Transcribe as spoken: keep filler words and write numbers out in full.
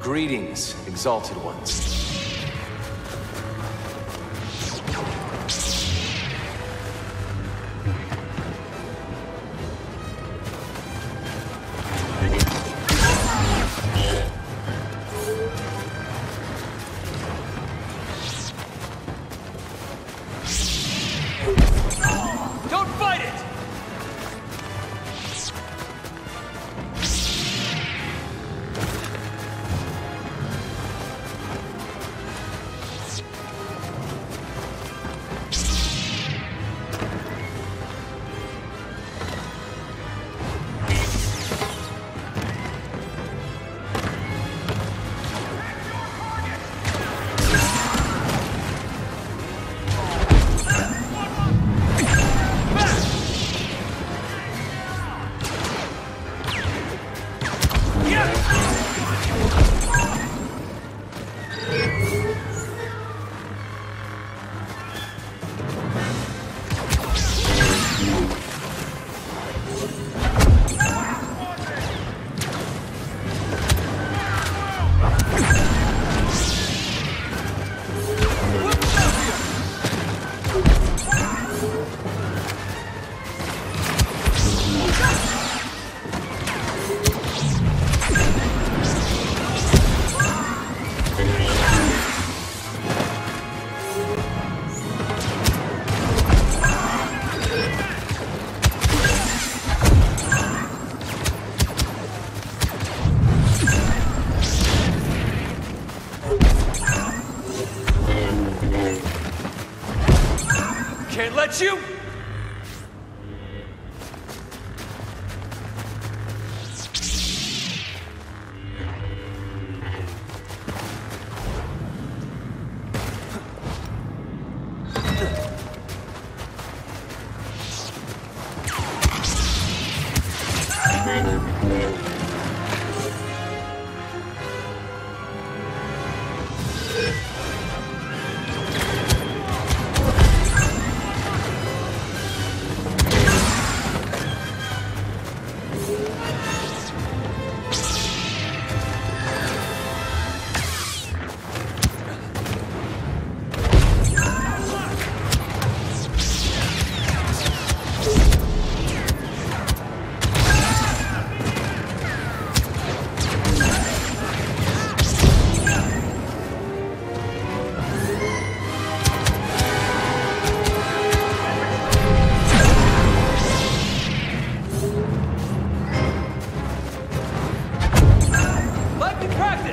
Greetings, exalted ones. Can't let you! Practice!